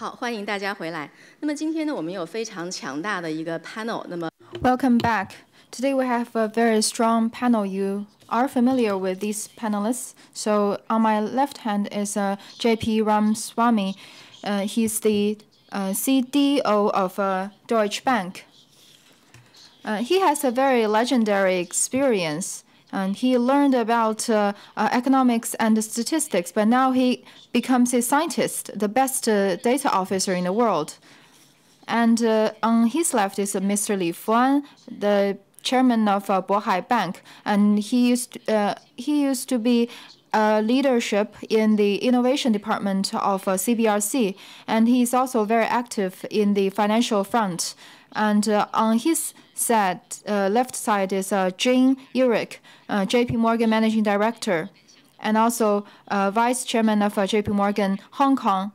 好，欢迎大家回来。那么今天呢，我们有非常强大的一个 panel。那么 Welcome back. Today we have a very strong panel. You are familiar with these panelists. So on my left hand is JP Rangaswami. He's the CDO of Deutsche Bank. He has a very legendary experience, and he learned about economics and statistics, but now he becomes a scientist, the best data officer in the world. And on his left is Mr. Li Fuan, the chairman of Bohai Bank, and he used to be leadership in the innovation department of CBRC, and he's also very active in the financial front. And on his side, left side is Jing Ulrich, J.P. Morgan Managing Director, and also Vice Chairman of J.P. Morgan Hong Kong.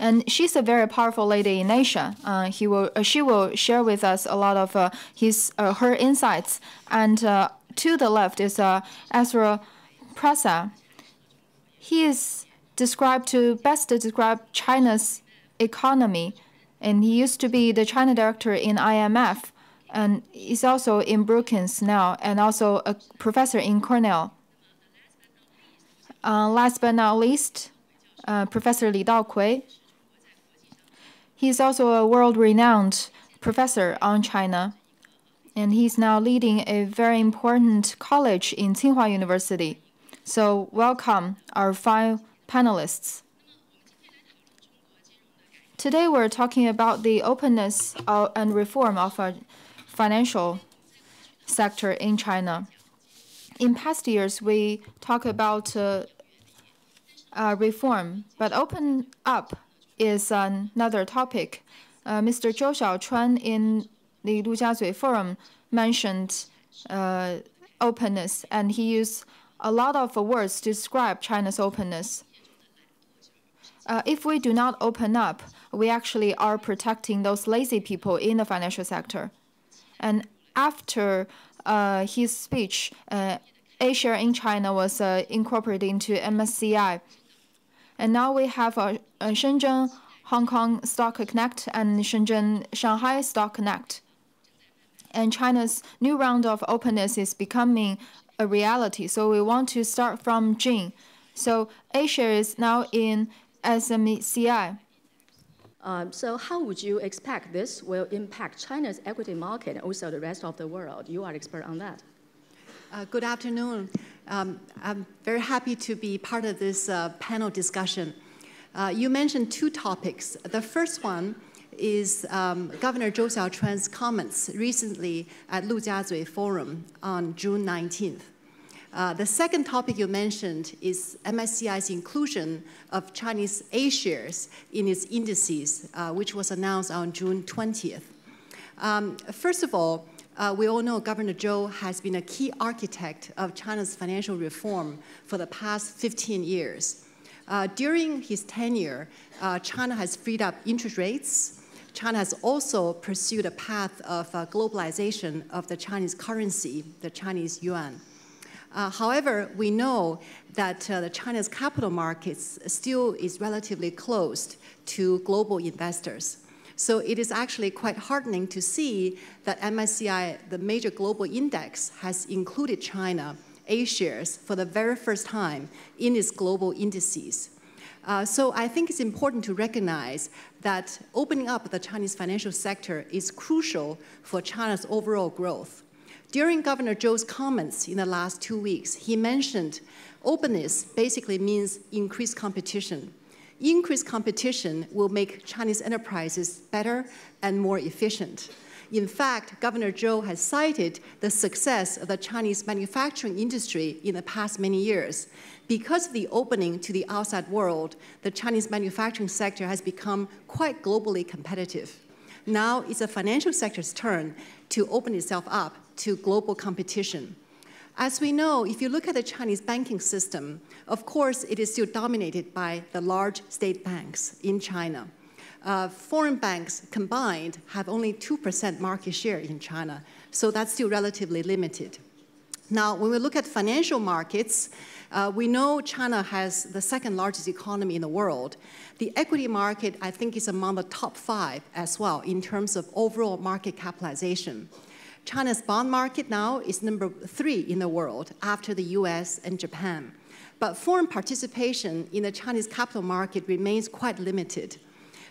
And she's a very powerful lady in Asia. She will share with us a lot of her insights. And to the left is Eswar Prasad. He is described to best describe China's economy. And he used to be the China director in IMF, and he's also in Brookings now, and also a professor in Cornell. Last but not least, Professor Li Daokui. He's also a world-renowned professor on China, and he's now leading a very important college in Tsinghua University. So welcome our five panelists. Today we're talking about the openness and reform of our financial sector in China. In past years, we talk about reform, but open up is another topic. Mr. Zhou Xiaochuan in the Lu Jiazui Forum mentioned openness, and he used a lot of words to describe China's openness. If we do not open up, we actually are protecting those lazy people in the financial sector. And after his speech, A-share in China was incorporated into MSCI. And now we have Shenzhen Hong Kong Stock Connect and Shanghai Stock Connect. And China's new round of openness is becoming a reality. So we want to start from Jing. So A-share is now in SMCI. So how would you expect this will impact China's equity market and also the rest of the world? You are expert on that. Good afternoon. I'm very happy to be part of this panel discussion. You mentioned two topics. The first one is Governor Zhou Xiaochuan's comments recently at Lu Jiazui Forum on June 19th. The second topic you mentioned is MSCI's inclusion of Chinese A-shares in its indices, which was announced on June 20th. First of all, we all know Governor Zhou has been a key architect of China's financial reform for the past 15 years. During his tenure, China has freed up interest rates. China has also pursued a path of globalization of the Chinese currency, the Chinese yuan. However, we know that China's capital markets still is relatively closed to global investors. So it is actually quite heartening to see that MSCI, the major global index, has included China A-shares for the very first time in its global indices. So I think it's important to recognize that opening up the Chinese financial sector is crucial for China's overall growth. During Governor Zhou's comments in the last 2 weeks, he mentioned openness basically means increased competition. Increased competition will make Chinese enterprises better and more efficient. In fact, Governor Zhou has cited the success of the Chinese manufacturing industry in the past many years. Because of the opening to the outside world, the Chinese manufacturing sector has become quite globally competitive. Now it's the financial sector's turn to open itself up to global competition. As we know, if you look at the Chinese banking system, of course it is still dominated by the large state banks in China. Foreign banks combined have only 2% market share in China, so that's still relatively limited. Now, when we look at financial markets, We know China has the second largest economy in the world. The equity market, I think, is among the top five as well in terms of overall market capitalization. China's bond market now is #3 in the world after the US and Japan. But foreign participation in the Chinese capital market remains quite limited.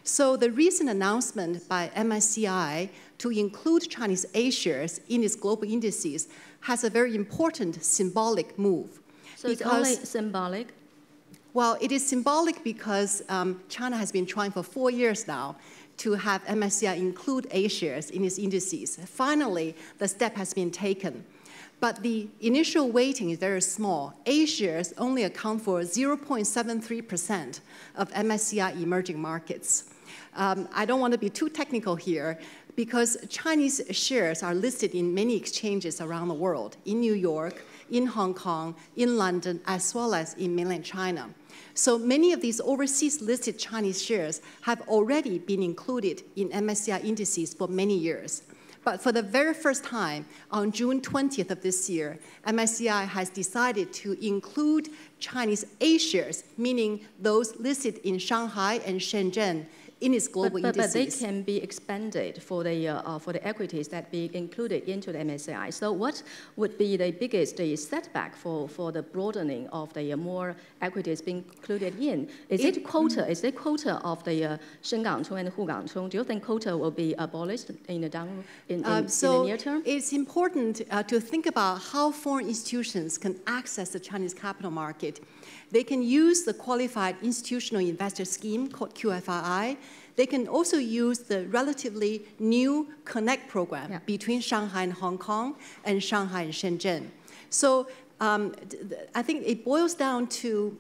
So the recent announcement by MSCI to include Chinese A-shares in its global indices has a very important symbolic move. So it's only symbolic? Well, it is symbolic because China has been trying for 4 years now to have MSCI include A-shares in its indices. Finally, the step has been taken. But the initial weighting is very small. A-shares only account for 0.73% of MSCI emerging markets. I don't want to be too technical here, because Chinese shares are listed in many exchanges around the world, in New York, in Hong Kong, in London, as well as in mainland China. So many of these overseas listed Chinese shares have already been included in MSCI indices for many years. But for the very first time, on June 20th of this year, MSCI has decided to include Chinese A-shares, meaning those listed in Shanghai and Shenzhen, in its global indices. But they can be expanded for the equities that be included into the MSCI. So what would be the biggest setback for the broadening of the more equities being included in? Is it quota of the Shengangchong and Hugangchong? Do you think quota will be abolished in the near term? It's important to think about how foreign institutions can access the Chinese capital market. They can use the Qualified Institutional Investor Scheme, called QFII. They can also use the relatively new Connect program between Shanghai and Hong Kong and Shanghai and Shenzhen. So I think it boils down to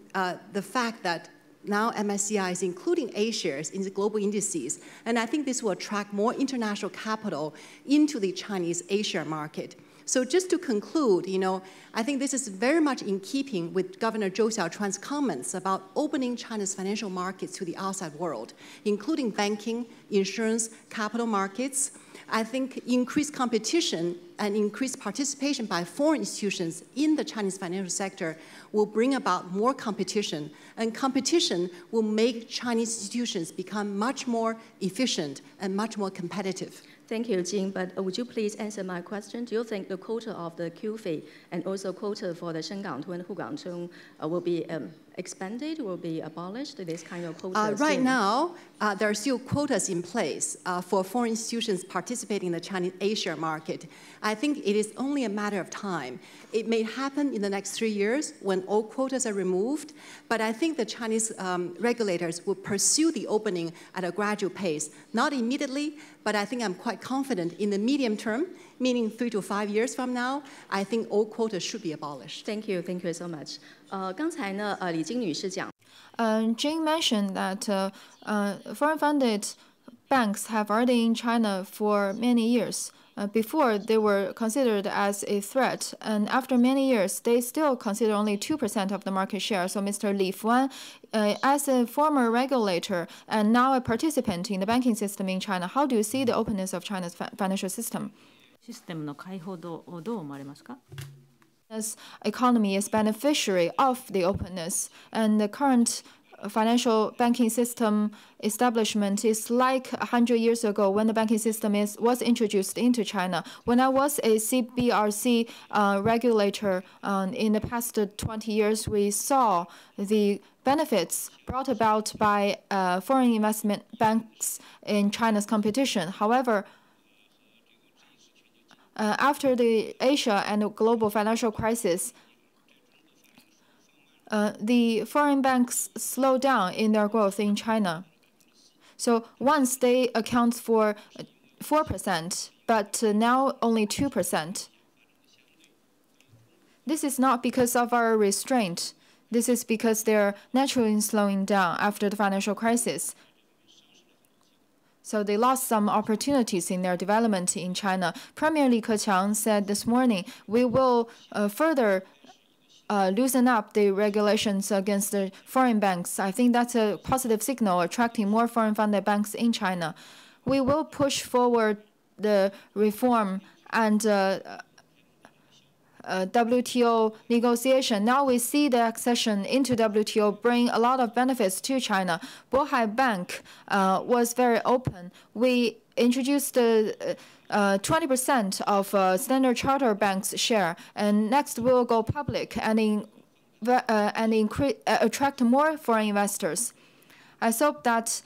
the fact that now MSCI is including A-shares in the global indices. And I think this will attract more international capital into the Chinese A-share market. So just to conclude, you know, I think this is very much in keeping with Governor Zhou Xiaochuan's comments about opening China's financial markets to the outside world, including banking, insurance, capital markets. I think increased competition and increased participation by foreign institutions in the Chinese financial sector will bring about more competition, and competition will make Chinese institutions become much more efficient and much more competitive. Thank you, Jing, but would you please answer my question? Do you think the quota of the QFII and also quota for the Shengangchong and Hugangchong will be expanded, will be abolished, this kind of quota? Right now, there are still quotas in place for foreign institutions participating in the Chinese A-share market. I think it is only a matter of time. It may happen in the next 3 years when all quotas are removed, but I think the Chinese regulators will pursue the opening at a gradual pace. Not immediately, but I think I'm quite confident in the medium term, meaning 3 to 5 years from now, I think all quotas should be abolished. Thank you so much. 刚才呢，李金女士讲，Jing mentioned that foreign-funded banks have already in China for many years. Before, they were considered as a threat, and after many years, they still consider only 2% of the market share. So Mr. Li Fuan, as a former regulator and now a participant in the banking system in China, how do you see the openness of China's financial system? China's economy is beneficiary of the openness, and the current financial banking system establishment is like 100 years ago when the banking system was introduced into China. When I was a CBRC regulator in the past 20 years, we saw the benefits brought about by foreign investment banks in China's competition. However, after the Asia and the global financial crisis, the foreign banks slow down in their growth in China. So once they account for 4%, but now only 2%. This is not because of our restraint. This is because they're naturally slowing down after the financial crisis. So they lost some opportunities in their development in China. Premier Li Keqiang said this morning, we will further loosen up the regulations against the foreign banks. I think that's a positive signal attracting more foreign-funded banks in China. We will push forward the reform and WTO negotiation. Now we see the accession into WTO bring a lot of benefits to China. Bohai Bank was very open. We introduced 20% of Standard Chartered Bank's share, and next we'll go public and attract more foreign investors. I hope that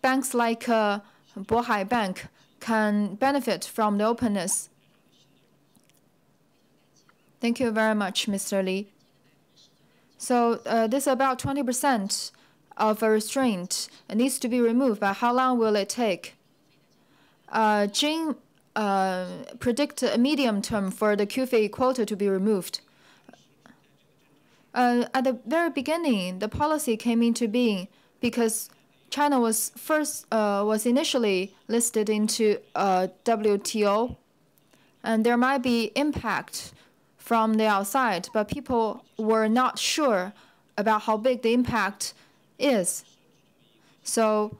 banks like Bohai Bank can benefit from the openness. Thank you very much, Mr. Li. So this about 20% of a restraint needs to be removed, but how long will it take? Jing predict a medium term for the QFII quota to be removed. At the very beginning, the policy came into being because China was initially listed into WTO, and there might be impact from the outside, but people were not sure about how big the impact is. So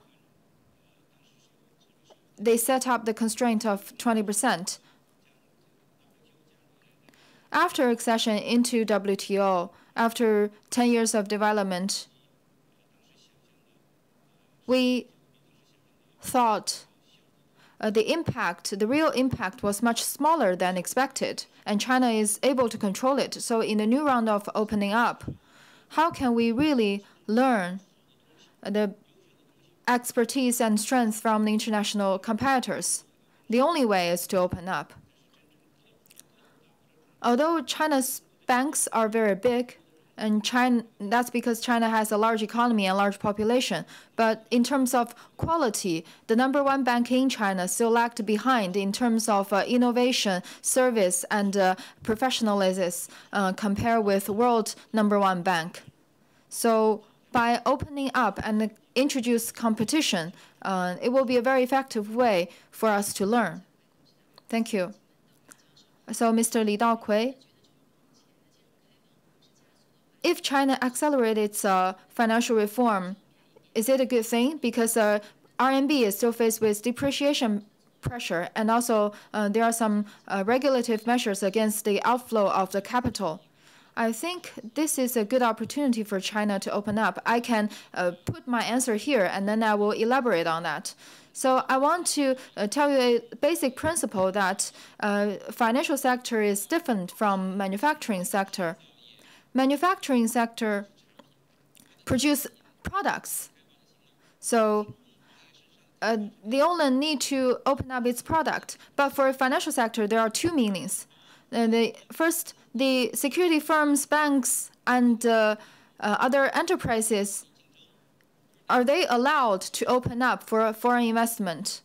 they set up the constraint of 20%. After accession into WTO, after 10 years of development, we thought the real impact was much smaller than expected, and China is able to control it. So in the new round of opening up, how can we really learn the expertise and strength from the international competitors? The only way is to open up. Although China's banks are very big, and that's because China has a large economy and large population. But in terms of quality, the #1 bank in China still lagged behind in terms of innovation, service, and professionalism compared with world #1 bank. So by opening up and introduce competition, it will be a very effective way for us to learn. Thank you. So Mr. Li Daokui. If China accelerates its financial reform, is it a good thing? Because RMB is still faced with depreciation pressure, and also there are some regulative measures against the outflow of the capital. I think this is a good opportunity for China to open up. I can put my answer here, and then I will elaborate on that. So I want to tell you a basic principle that financial sector is different from manufacturing sector. Manufacturing sector produce products, so they only need to open up its product. But for financial sector, there are two meanings. First, the security firms, banks, and other enterprises, are they allowed to open up for foreign investment?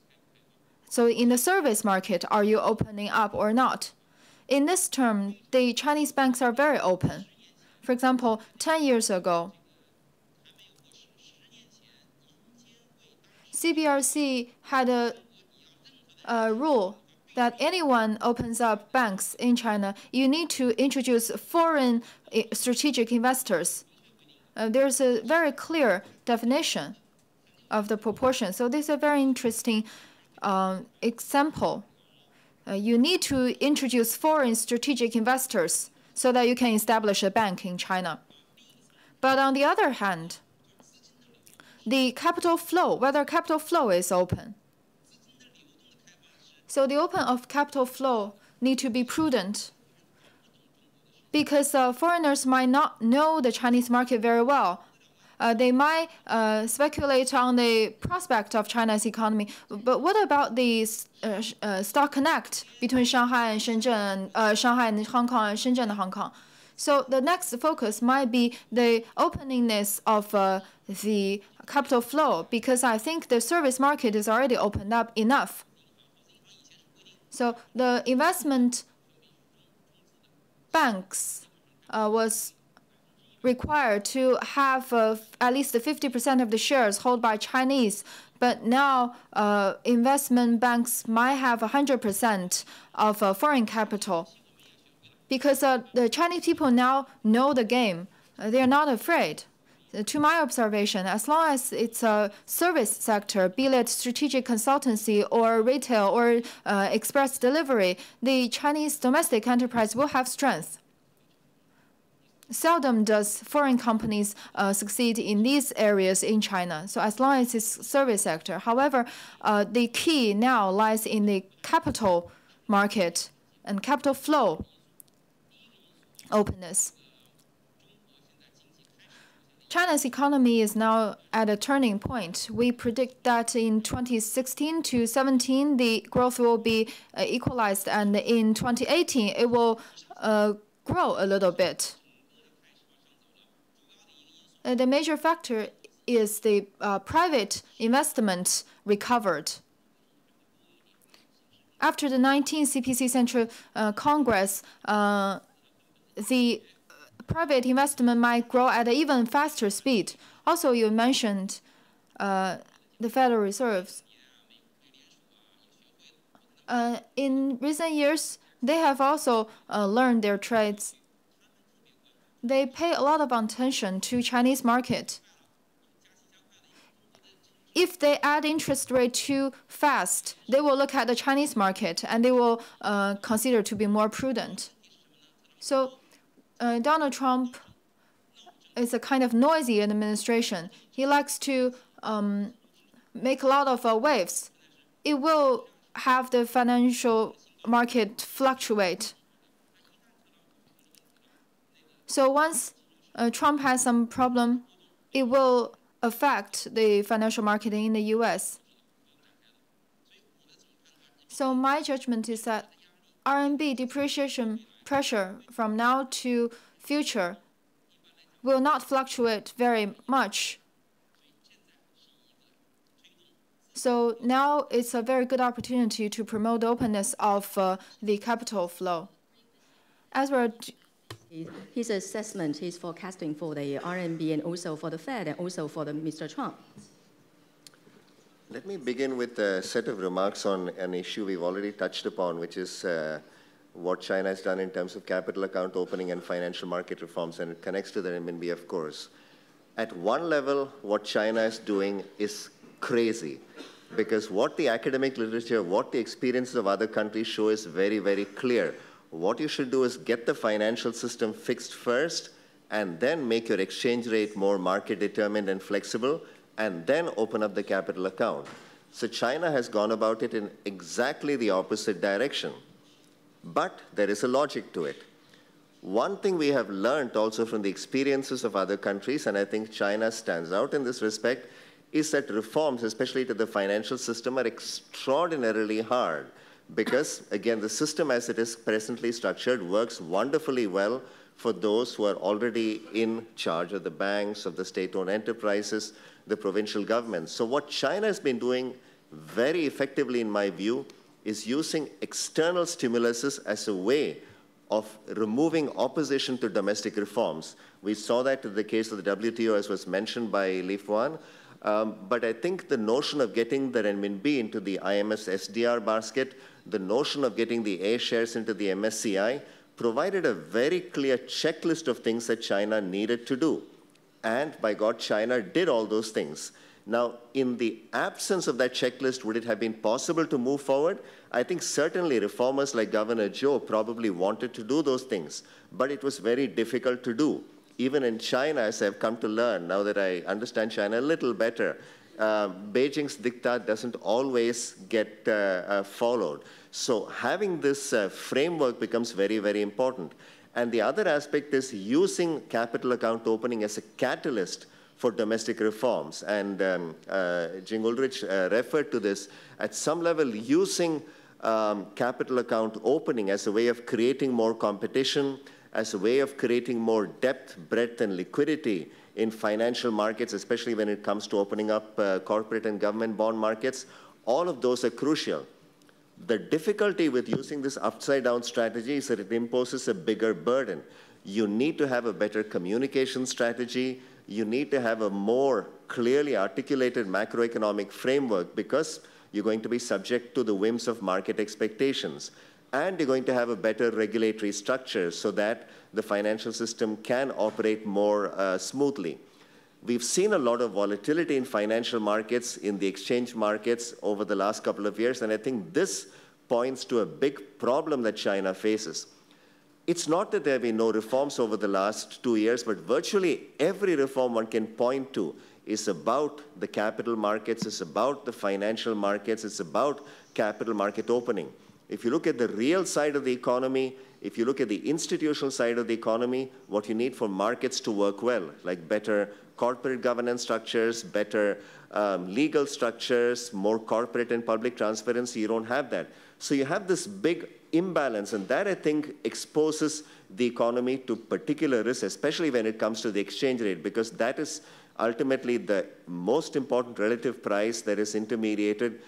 So in the service market, are you opening up or not? In this term, the Chinese banks are very open. For example, 10 years ago, CBRC had a rule that anyone opens up banks in China, you need to introduce foreign strategic investors. There's a very clear definition of the proportion. So this is a very interesting example. You need to introduce foreign strategic investors so that you can establish a bank in China. But on the other hand, the capital flow, whether capital flow is open. So the open of capital flow need to be prudent, because foreigners might not know the Chinese market very well. They might speculate on the prospect of China's economy. But what about the Stock Connect between Shanghai and Shenzhen, Shanghai and Hong Kong, and Shenzhen and Hong Kong? So the next focus might be the openness of the capital flow, because I think the service market is already opened up enough. So the investment banks was required to have at least 50% of the shares held by Chinese, but now investment banks might have 100% of foreign capital, because the Chinese people now know the game. They are not afraid. to my observation, as long as it's a service sector, be it strategic consultancy or retail or express delivery, the Chinese domestic enterprise will have strength. Seldom does foreign companies succeed in these areas in China, so as long as it's service sector. However, the key now lies in the capital market and capital flow openness. China's economy is now at a turning point. We predict that in 2016 to 17, the growth will be equalized, and in 2018, it will grow a little bit. The major factor is the private investment recovered. After the 19th CPC Central Congress, the private investment might grow at an even faster speed. Also, you mentioned the Federal Reserves. In recent years, they have also learned their trades. They pay a lot of attention to Chinese market. If they add interest rate too fast, they will look at the Chinese market and they will consider to be more prudent. So Donald Trump is a kind of noisy administration. He likes to make a lot of waves. It will have the financial market fluctuate. So once Trump has some problem, it will affect the financial market in the U.S. So my judgment is that RMB depreciation pressure from now to future will not fluctuate very much. So now it's a very good opportunity to promote openness of the capital flow. As we're his assessment, his forecasting for the RMB and also for the Fed and also for the Mr. Trump. Let me begin with a set of remarks on an issue we've already touched upon, which is what China has done in terms of capital account opening and financial market reforms, and it connects to the RMB, of course. At one level, what China is doing is crazy, because what the academic literature, what the experiences of other countries show is very, very clear. What you should do is get the financial system fixed first, and then make your exchange rate more market-determined and flexible, and then open up the capital account. So China has gone about it in exactly the opposite direction. But there is a logic to it. One thing we have learned also from the experiences of other countries, and I think China stands out in this respect, is that reforms, especially to the financial system, are extraordinarily hard. Because, again, the system as it is presently structured works wonderfully well for those who are already in charge of the banks, of the state-owned enterprises, the provincial governments. So what China has been doing very effectively, in my view, is using external stimuluses as a way of removing opposition to domestic reforms. We saw that in the case of the WTO, as was mentioned by Li Fuan. But I think the notion of getting the renminbi into the IMF's SDR basket, the notion of getting the A-shares into the MSCI, provided a very clear checklist of things that China needed to do. And by God, China did all those things. Now, in the absence of that checklist, would it have been possible to move forward? I think certainly reformers like Governor Zhou probably wanted to do those things, but it was very difficult to do. Even in China, as I've come to learn, now that I understand China a little better, Beijing's diktat doesn't always get followed. So having this framework becomes very, very important. And the other aspect is using capital account opening as a catalyst for domestic reforms. And Jing Ulrich referred to this. At some level, using capital account opening as a way of creating more competition, as a way of creating more depth, breadth, and liquidity in financial markets, especially when it comes to opening up corporate and government bond markets, all of those are crucial. The difficulty with using this upside-down strategy is that it imposes a bigger burden. You need to have a better communication strategy. You need to have a more clearly articulated macroeconomic framework, because you're going to be subject to the whims of market expectations. And you're going to have a better regulatory structure so that the financial system can operate more smoothly. We've seen a lot of volatility in financial markets, in the exchange markets over the last couple of years, and I think this points to a big problem that China faces. It's not that there have been no reforms over the last 2 years, but virtually every reform one can point to is about the capital markets, it's about the financial markets, it's about capital market opening. If you look at the real side of the economy, if you look at the institutional side of the economy, what you need for markets to work well, like better corporate governance structures, better legal structures, more corporate and public transparency, you don't have that. So you have this big imbalance, and that, I think, exposes the economy to particular risks, especially when it comes to the exchange rate, because that is ultimately the most important relative price that is intermediated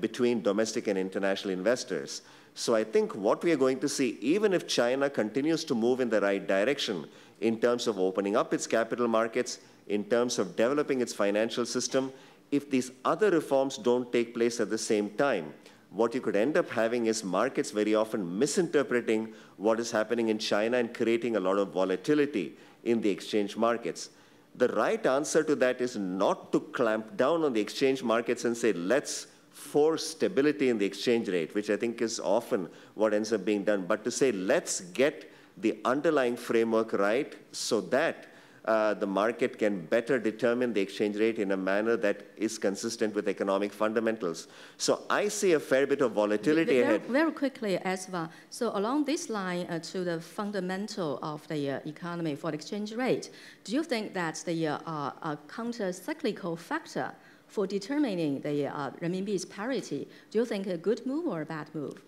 between domestic and international investors. So I think what we are going to see, even if China continues to move in the right direction in terms of opening up its capital markets, in terms of developing its financial system, if these other reforms don't take place at the same time, what you could end up having is markets very often misinterpreting what is happening in China and creating a lot of volatility in the exchange markets. The right answer to that is not to clamp down on the exchange markets and say, let's force stability in the exchange rate, which I think is often what ends up being done, but to say, let's get the underlying framework right so that the market can better determine the exchange rate in a manner that is consistent with economic fundamentals. So I see a fair bit of volatility ahead. Very quickly, Eswar. So along this line to the fundamental of the economy for the exchange rate, do you think that the counter-cyclical factor for determining the RMB's parity, do you think a good move or a bad move?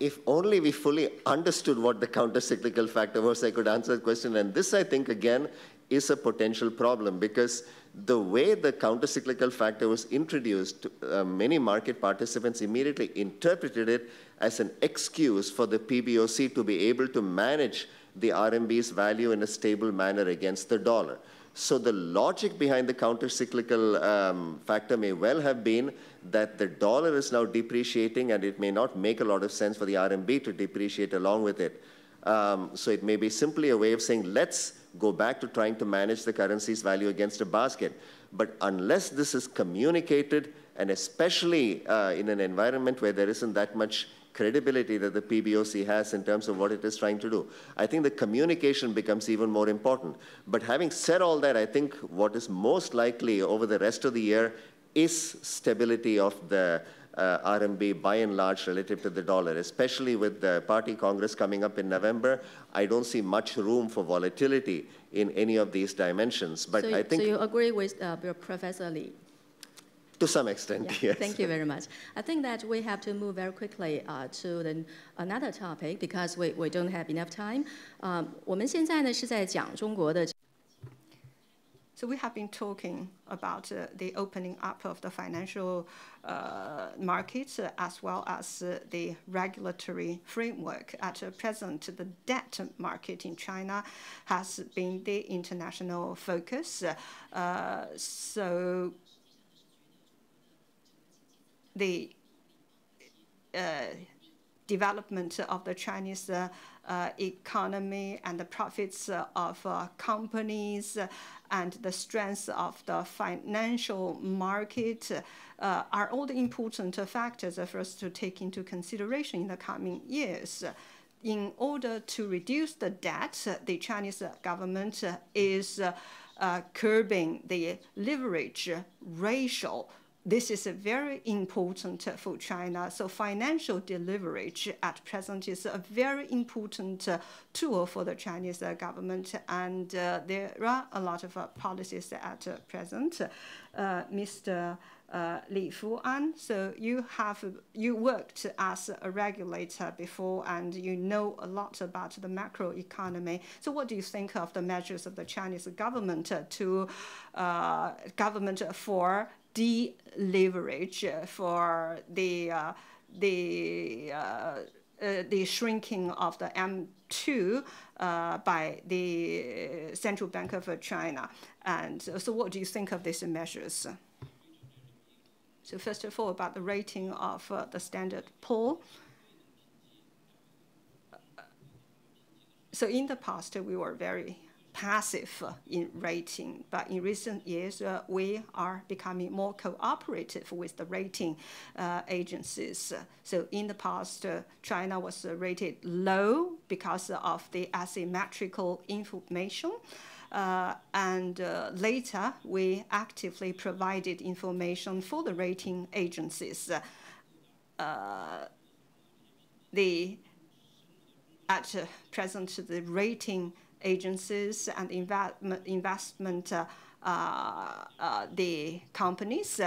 If only we fully understood what the counter-cyclical factor was, I could answer the question. And this, I think, again, is a potential problem, because the way the counter-cyclical factor was introduced, many market participants immediately interpreted it as an excuse for the PBOC to be able to manage the RMB's value in a stable manner against the dollar. So the logic behind the counter-cyclical factor may well have been that the dollar is now depreciating and it may not make a lot of sense for the RMB to depreciate along with it. So it may be simply a way of saying, let's go back to trying to manage the currency's value against a basket. But unless this is communicated, and especially in an environment where there isn't that much credibility that the PBOC has in terms of what it is trying to do, I think the communication becomes even more important. But having said all that, I think what is most likely over the rest of the year is stability of the RMB by and large relative to the dollar, especially with the Party Congress coming up in November. I don't see much room for volatility in any of these dimensions. But I think... So you agree with Professor Li? To some extent, yeah, yes. Thank you very much. I think that we have to move very quickly to another topic because we don't have enough time. So we have been talking about the opening up of the financial markets as well as the regulatory framework. At present, the debt market in China has been the international focus. So the development of the Chinese economy and the profits of companies and the strength of the financial market are all the important factors for us to take into consideration in the coming years. In order to reduce the debt, the Chinese government is curbing the leverage ratio. This is very important for China. So financial deleverage at present is a very important tool for the Chinese government. And there are a lot of policies at present. Mr. Li Fuan, so you worked as a regulator before and you know a lot about the macroeconomy. So what do you think of the measures of the Chinese government for deleverage, for the shrinking of the M2 by the Central Bank of China? And so what do you think of these measures? So first of all, about the rating of the Standard Poor's. So in the past, we were very passive in rating, but in recent years we are becoming more cooperative with the rating agencies. So in the past, China was rated low because of the asymmetrical information. And later, we actively provided information for the rating agencies. At present, the rating agencies and the companies,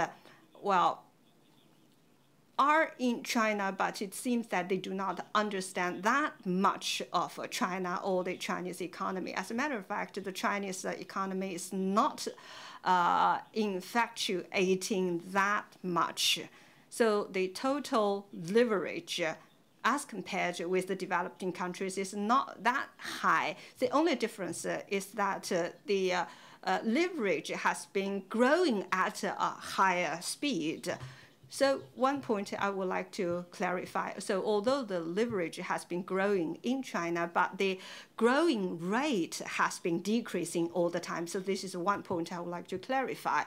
well, are in China, but it seems that they do not understand that much of China or the Chinese economy. As a matter of fact, the Chinese economy is not infatuating that much. So the total leverage as compared with the developing countries is not that high. The only difference is that the leverage has been growing at a higher speed. So one point I would like to clarify. So although the leverage has been growing in China, but the growing rate has been decreasing all the time. So this is one point I would like to clarify.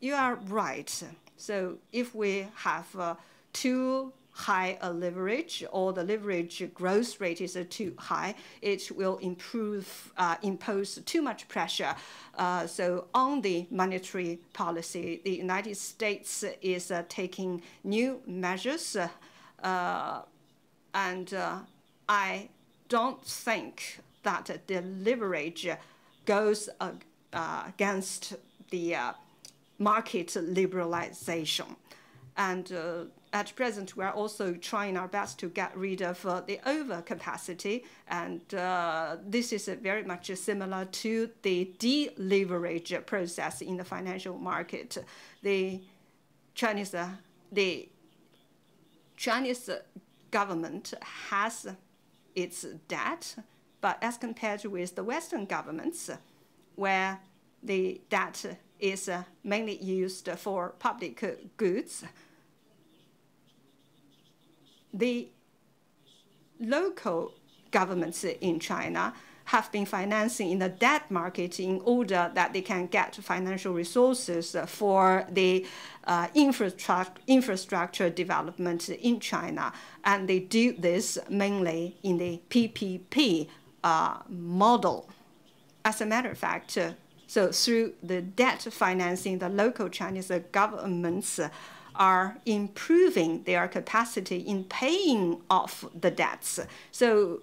You are right. So if we have too high a leverage, or the leverage growth rate is too high, it will impose too much pressure. So on the monetary policy, the United States is taking new measures, and I don't think that the leverage goes against the market liberalization. And at present, we are also trying our best to get rid of the overcapacity, and this is very much similar to the deleverage process in the financial market. The Chinese government has its debt, but as compared with the Western governments, where the debt is mainly used for public goods, the local governments in China have been financing in the debt market in order that they can get financial resources for the infrastructure development in China. And they do this mainly in the PPP model. As a matter of fact, so through the debt financing, the local Chinese governments are improving their capacity in paying off the debts. So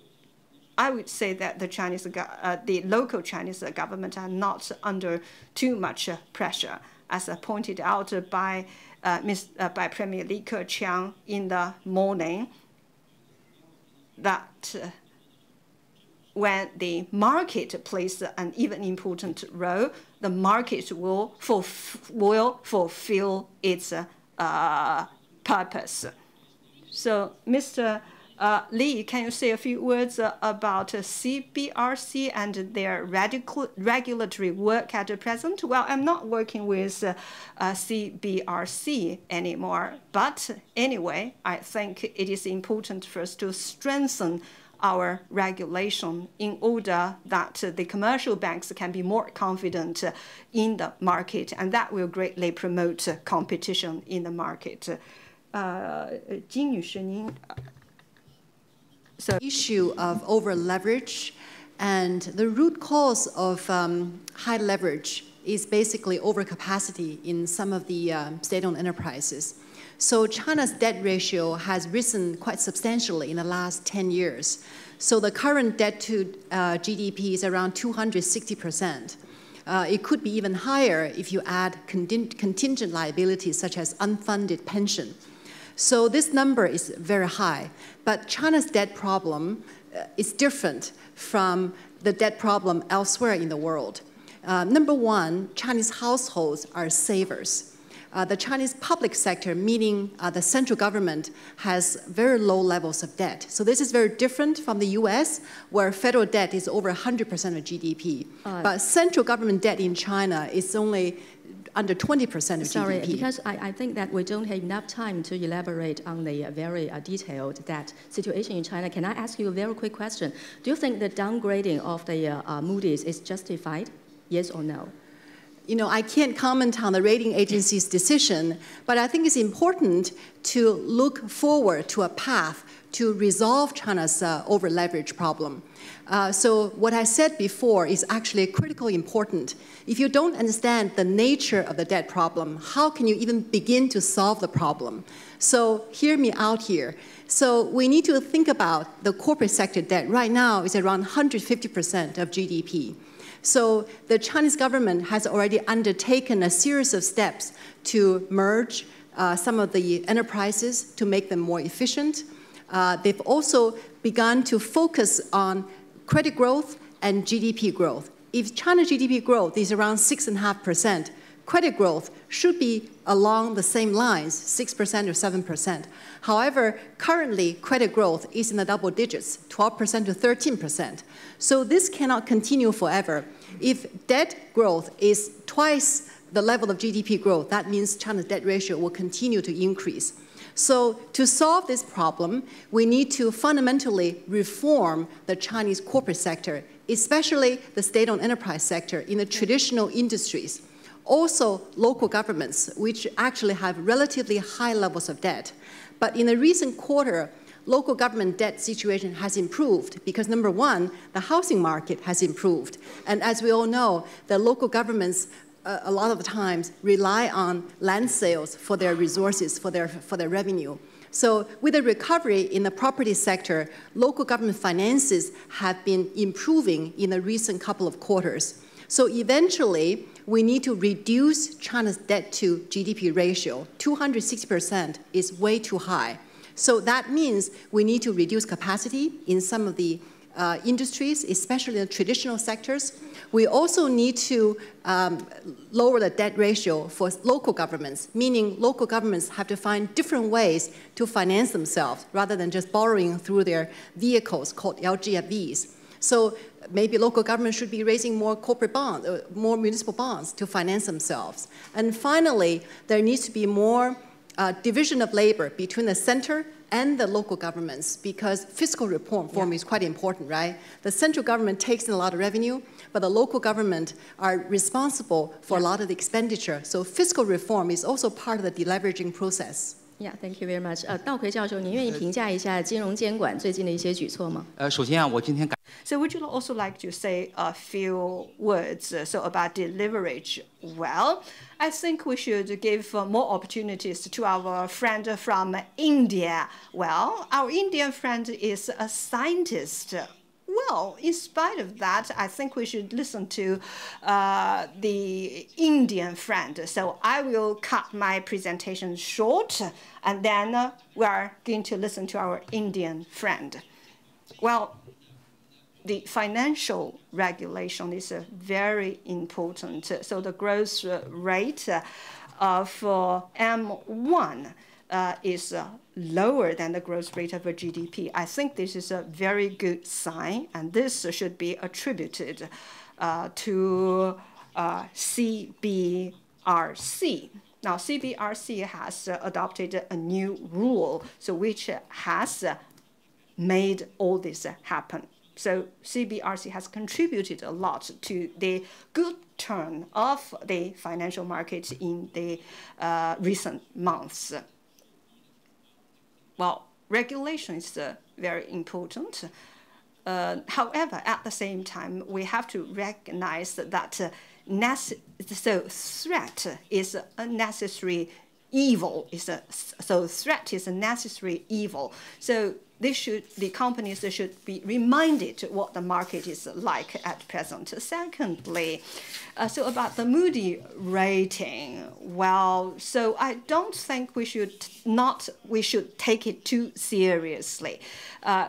I would say that the local Chinese government are not under too much pressure, as pointed out by Premier Li Keqiang in the morning, that when the market plays an even important role, the market will fulfill its purpose. So, Mr. Li, can you say a few words about CBRC and their regulatory work at present? Well, I'm not working with CBRC anymore, but anyway, I think it is important for us to strengthen our regulation in order that the commercial banks can be more confident in the market, and that will greatly promote competition in the market. So issue of over leverage, and the root cause of high leverage is basically overcapacity in some of the state-owned enterprises. So China's debt ratio has risen quite substantially in the last 10 years. So the current debt to GDP is around 260%. It could be even higher if you add contingent liabilities such as unfunded pension. So this number is very high. But China's debt problem is different from the debt problem elsewhere in the world. Number one, Chinese households are savers. The Chinese public sector, meaning the central government, has very low levels of debt. So this is very different from the US, where federal debt is over 100% of GDP. But central government debt in China is only under 20% of GDP. Because I think that we don't have enough time to elaborate on the very detailed that situation in China. Can I ask you a very quick question? Do you think the downgrading of the Moody's is justified? Yes or no? You know, I can't comment on the rating agency's decision, but I think it's important to look forward to a path to resolve China's over-leverage problem. So what I said before is actually critically important. If you don't understand the nature of the debt problem, how can you even begin to solve the problem? So hear me out here. So we need to think about the corporate sector debt. Right now, it's around 150% of GDP. So the Chinese government has already undertaken a series of steps to merge some of the enterprises to make them more efficient. They've also begun to focus on credit growth and GDP growth. If China's GDP growth is around 6.5%, credit growth should be along the same lines, 6% or 7%. However, currently, credit growth is in the double digits, 12% to 13%. So this cannot continue forever. If debt growth is twice the level of GDP growth, that means China's debt ratio will continue to increase. So to solve this problem, we need to fundamentally reform the Chinese corporate sector, especially the state-owned enterprise sector in the traditional industries. Also local governments, which actually have relatively high levels of debt. But in the recent quarter, local government debt situation has improved because, number one, the housing market has improved. And as we all know, the local governments a lot of the times rely on land sales for their resources, for their revenue. So with a recovery in the property sector, local government finances have been improving in the recent couple of quarters. So eventually, we need to reduce China's debt to GDP ratio. 260% is way too high. So that means we need to reduce capacity in some of the industries, especially in the traditional sectors. We also need to lower the debt ratio for local governments, meaning local governments have to find different ways to finance themselves rather than just borrowing through their vehicles called LGFVs. So maybe local governments should be raising more corporate bonds, more municipal bonds to finance themselves. And finally, there needs to be more division of labor between the center and the local governments, because fiscal reform is quite important, right? The central government takes in a lot of revenue, but the local government are responsible for a lot of the expenditure. So fiscal reform is also part of the deleveraging process. Yeah, thank you very much. 道葵教授，您愿意评价一下金融监管最近的一些举措吗？首先啊，我今天。So would you also like to say a few words so about deleverage? Well, I think we should give more opportunities to our friend from India. Well, our Indian friend is a scientist. Well, in spite of that, I think we should listen to the Indian friend. So I will cut my presentation short, and then we are going to listen to our Indian friend. Well, the financial regulation is very important. So the growth rate of M1 is lower than the growth rate of a GDP. I think this is a very good sign, and this should be attributed to CBRC. Now, CBRC has adopted a new rule, so which has made all this happen. So CBRC has contributed a lot to the good turn of the financial market in the recent months. Well, regulation is very important. However, at the same time, we have to recognize that threat is a necessary evil. Threat is a necessary evil. So the companies should be reminded what the market is like at present. Secondly, so about the Moody rating, well, so I don't think we should take it too seriously.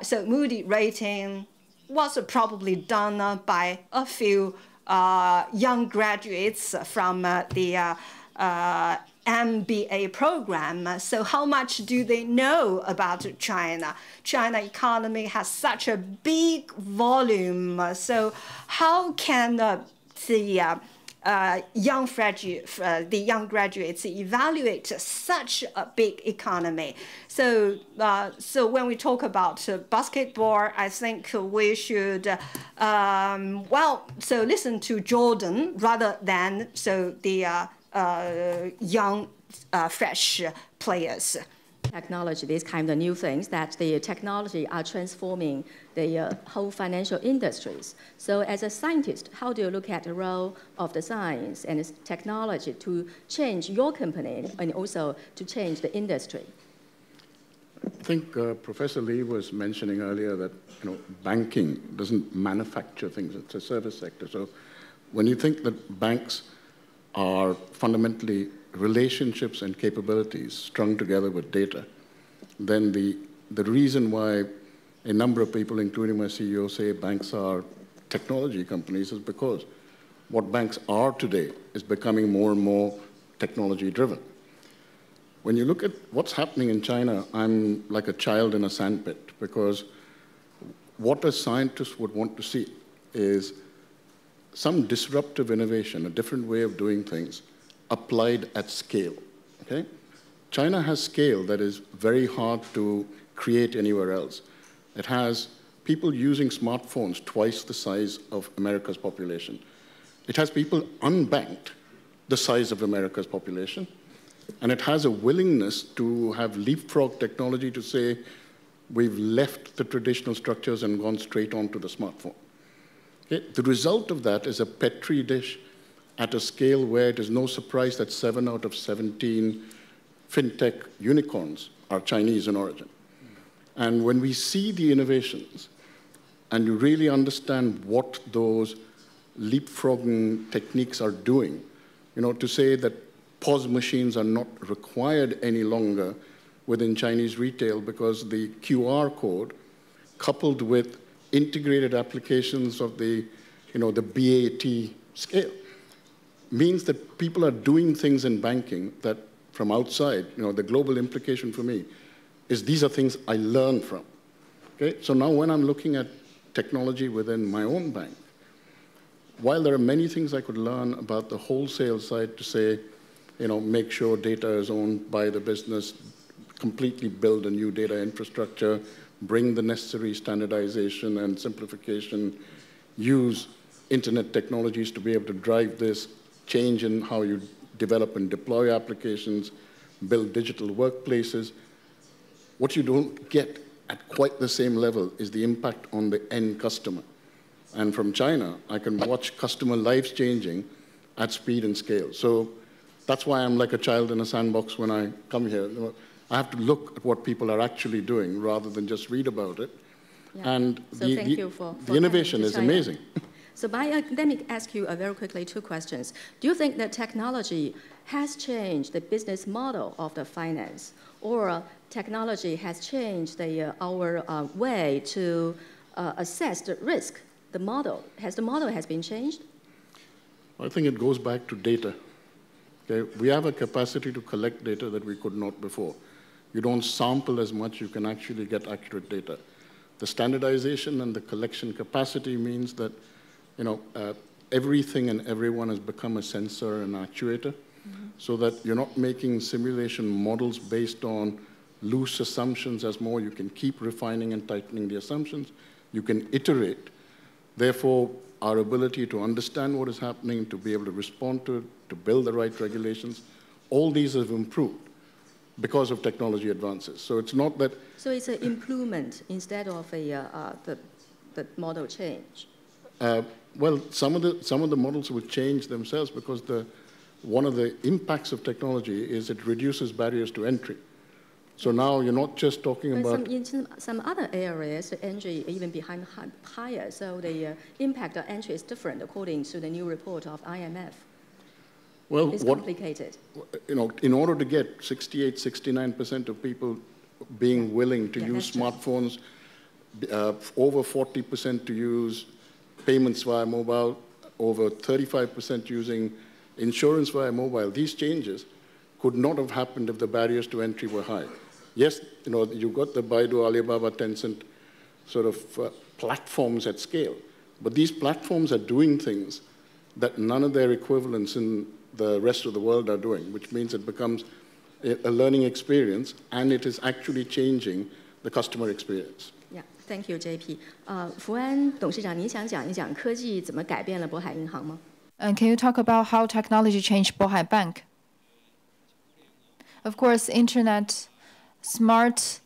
So Moody rating was probably done by a few young graduates from the MBA program. So how much do they know about China? China economy has such a big volume. So how can the the young graduates evaluate such a big economy. So, when we talk about basketball, I think we should, listen to Jordan rather than young, fresh players. Technology, these kind of new things that the technology are transforming the whole financial industries. So as a scientist, how do you look at the role of the science and technology to change your company and also to change the industry? I think Professor Li was mentioning earlier that banking doesn't manufacture things, it's a service sector. So when you think that banks are fundamentally relationships and capabilities strung together with data, then the reason why a number of people, including my CEO, say banks are technology companies is because what banks are today is becoming more and more technology-driven. When you look at what's happening in China, I'm like a child in a sandpit, because what a scientist would want to see is some disruptive innovation, a different way of doing things, applied at scale, okay? China has scale that is very hard to create anywhere else. It has people using smartphones twice the size of America's population. It has people unbanked the size of America's population. And it has a willingness to have leapfrog technology to say, we've left the traditional structures and gone straight onto the smartphone. Okay? The result of that is a Petri dish at a scale where it is no surprise that 7 out of 17 fintech unicorns are Chinese in origin. And when we see the innovations, and you really understand what those leapfrogging techniques are doing, to say that POS machines are not required any longer within Chinese retail because the QR code, coupled with integrated applications of the, the BAT scale, means that people are doing things in banking that from outside, the global implication for me is these are things I learn from. Okay? So now when I'm looking at technology within my own bank, while there are many things I could learn about the wholesale side to say, make sure data is owned by the business, completely build a new data infrastructure, bring the necessary standardization and simplification, use internet technologies to be able to drive this, change in how you develop and deploy applications, build digital workplaces. What you don't get at quite the same level is the impact on the end customer. And from China, I can watch customer lives changing at speed and scale. So that's why I'm like a child in a sandbox when I come here. I have to look at what people are actually doing rather than just read about it. Yeah. And so the innovation is amazing. So let me ask you very quickly two questions. Do you think that technology has changed the business model of the finance, or technology has changed our way to assess the risk? The model has been changed? I think it goes back to data. Okay? We have a capacity to collect data that we could not before. You don't sample as much, you can actually get accurate data. The standardization and the collection capacity means that everything and everyone has become a sensor and actuator, so that you're not making simulation models based on loose assumptions as more. You can keep refining and tightening the assumptions. You can iterate. Therefore, our ability to understand what is happening, to be able to respond to it, to build the right regulations, all these have improved because of technology advances. So it's not that... So it's an improvement instead of the model change. Well, some of the models will change themselves because one of the impacts of technology is it reduces barriers to entry. So now you're not just talking about... In some other areas, the entry even behind higher, so the impact of entry is different according to the new report of IMF. Well, it's complicated. In order to get 68, 69% of people being willing to use smartphones, over 40% to use payments via mobile, over 35% using insurance via mobile. These changes could not have happened if the barriers to entry were high. Yes, you got the Baidu, Alibaba, Tencent platforms at scale, but these platforms are doing things that none of their equivalents in the rest of the world are doing, which means it becomes a learning experience, and it is actually changing the customer experience. Yeah, thank you, JP. Fuan, 董事长，您想讲一讲科技怎么改变了渤海银行吗？ And can you talk about how technology changed Bohai Bank? Of course, internet, smart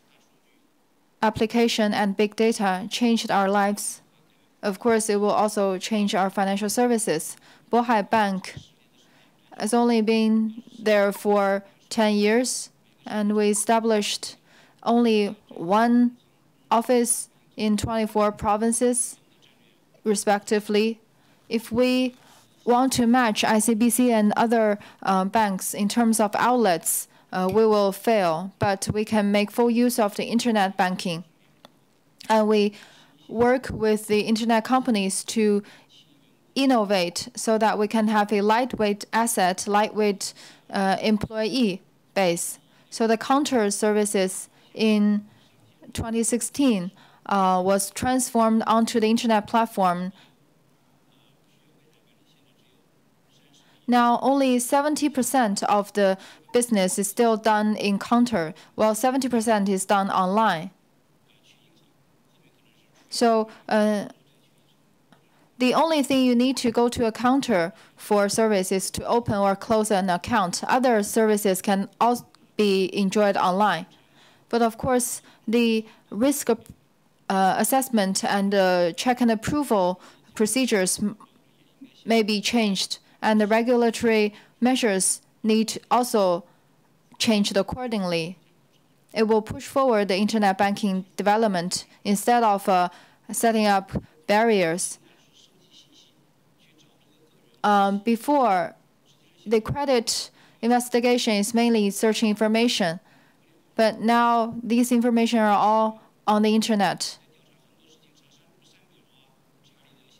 application, and big data changed our lives. Of course, it will also change our financial services. Bohai Bank has only been there for 10 years, and we established only one office in 24 provinces, respectively. If we want to match ICBC and other banks in terms of outlets, we will fail, but we can make full use of the internet banking. And we work with the internet companies to innovate so that we can have a lightweight asset, lightweight employee base. So the counter services in 2016 was transformed onto the internet platform. Now, only 70% of the business is still done in counter, while 70% is done online. So the only thing you need to go to a counter for service is to open or close an account. Other services can also be enjoyed online. But of course, the risk assessment and check and approval procedures may be changed, and the regulatory measures need to also change accordingly. It will push forward the internet banking development instead of setting up barriers. Before, the credit investigation is mainly searching information, but now these information are all on the internet.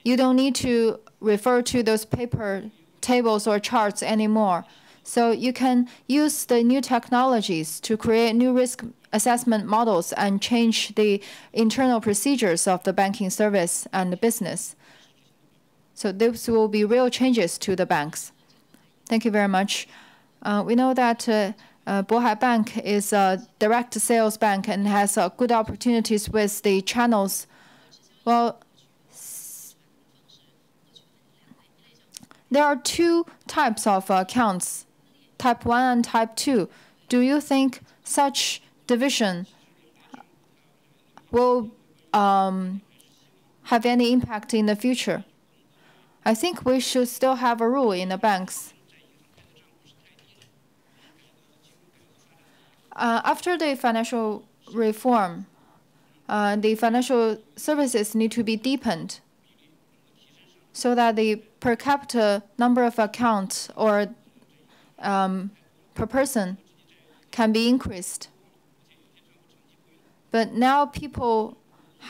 You don't need to refer to those paper tables or charts anymore. So you can use the new technologies to create new risk assessment models and change the internal procedures of the banking service and the business. So these will be real changes to the banks. Thank you very much. We know that Bohai Bank is a direct sales bank and has good opportunities with the channels. Well, there are two types of accounts, type 1 and type 2. Do you think such division will have any impact in the future? I think we should still have a rule in the banks. After the financial reform, the financial services need to be deepened so that the per capita number of accounts or per person can be increased. But now people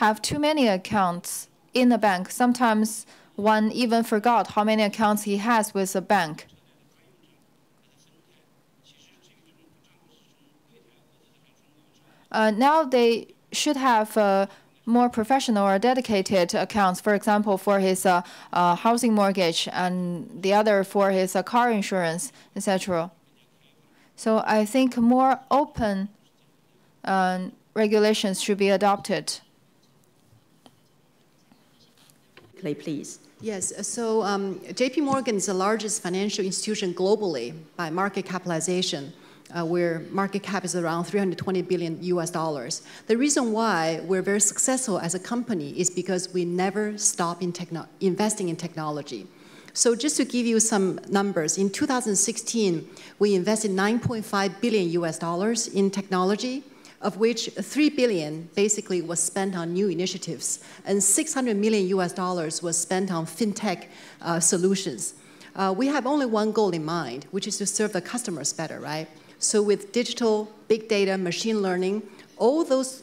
have too many accounts in the bank. Sometimes one even forgot how many accounts he has with a bank. Now they should have more professional or dedicated accounts, for example, for his housing mortgage and the other for his car insurance, etc. So I think more open regulations should be adopted. Clay, please. Yes, so J.P. Morgan is the largest financial institution globally by market capitalization. Where market cap is around $320 billion. The reason why we're very successful as a company is because we never stop investing in technology. So just to give you some numbers, in 2016, we invested $9.5 billion in technology, of which $3 billion basically was spent on new initiatives, and $600 million was spent on fintech solutions. We have only one goal in mind, which is to serve the customers better, right? So with digital, big data, machine learning, all those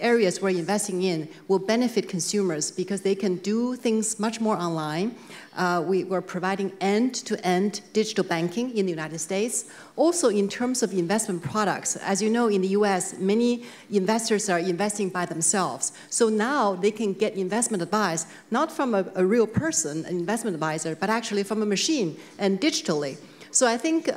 areas we're investing in will benefit consumers because they can do things much more online. We were providing end-to-end digital banking in the United States. Also, in terms of investment products, as you know, in the US, many investors are investing by themselves. So now they can get investment advice, not from a real person, an investment advisor, but actually from a machine and digitally. So I think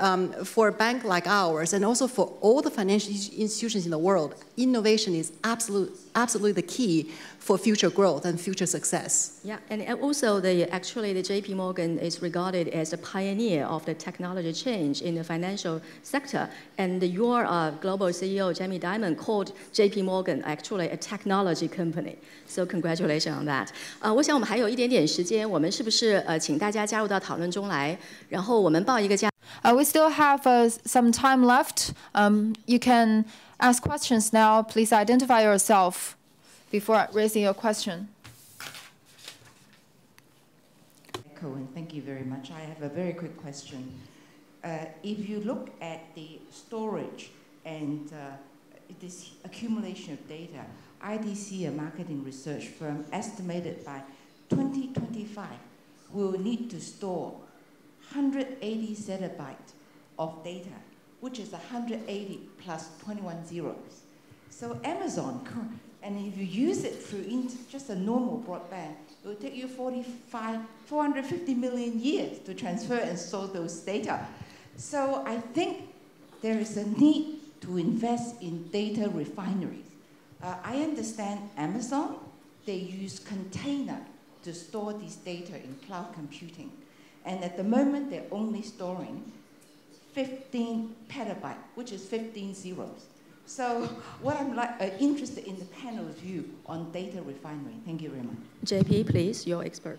for a bank like ours, and also for all the financial institutions in the world, innovation is absolutely the key for future growth and future success. Yeah, and also actually the J.P. Morgan is regarded as a pioneer of the technology change in the financial sector. And your global CEO, Jamie Dimon, called J.P. Morgan actually a technology company. So congratulations on that. 我想我们还有一点点时间，我们是不是请大家加入到讨论中来？然后我们报一个价。We still have some time left. You can ask questions now. Please identify yourself before raising your question. Cohen, thank you very much. I have a very quick question. If you look at the storage and this accumulation of data, IDC, a marketing research firm, estimated by 2025, we will need to store 180 zettabytes of data, which is 180 plus 21 zeros. So Amazon, and if you use it through just a normal broadband, it will take you 450 million years to transfer and store those data. So I think there is a need to invest in data refineries. I understand Amazon, they use container to store this data in cloud computing. And at the moment, they're only storing 15 petabytes, which is 15 zeros. So what I'm interested in the panel's view on data refinery. Thank you very much. JP, please, you're expert.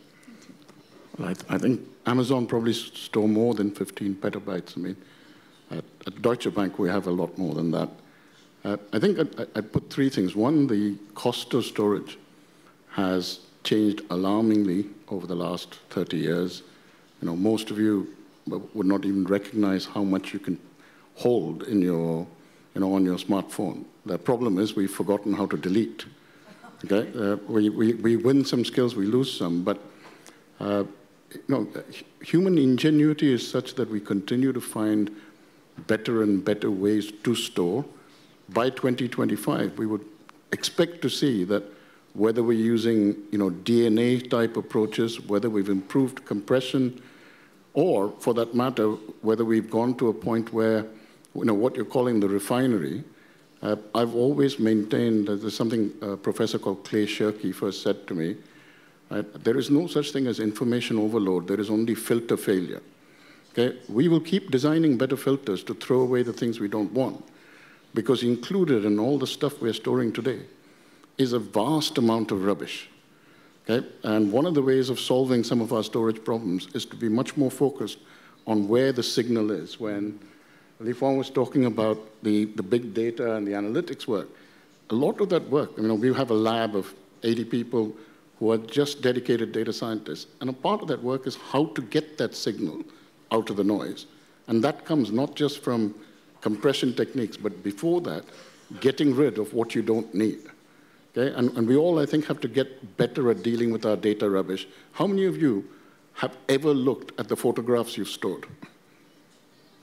Well, I think Amazon probably store more than 15 petabytes. I mean, at Deutsche Bank, we have a lot more than that. I think I put three things. One, the cost of storage has changed alarmingly over the last 30 years. You know, most of you would not even recognize how much you can hold in your on your smartphone. The problem is we've forgotten how to delete. Okay, we win some skills, we lose some, but human ingenuity is such that we continue to find better and better ways to store. By 2025, we would expect to see that whether we're using DNA type approaches, whether we've improved compression, or for that matter, whether we've gone to a point where what you're calling the refinery, I've always maintained that there's something a professor called Clay Shirky first said to me, there is no such thing as information overload, there is only filter failure. Okay? We will keep designing better filters to throw away the things we don't want, because included in all the stuff we're storing today is a vast amount of rubbish. Okay? And one of the ways of solving some of our storage problems is to be much more focused on where the signal is. When Li Fuan was talking about the big data and the analytics work, a lot of that work, we have a lab of 80 people who are just dedicated data scientists, and a part of that work is how to get that signal out of the noise. And that comes not just from compression techniques, but before that, getting rid of what you don't need. Okay? And we all, I think, have to get better at dealing with our data rubbish. How many of you have ever looked at the photographs you've stored?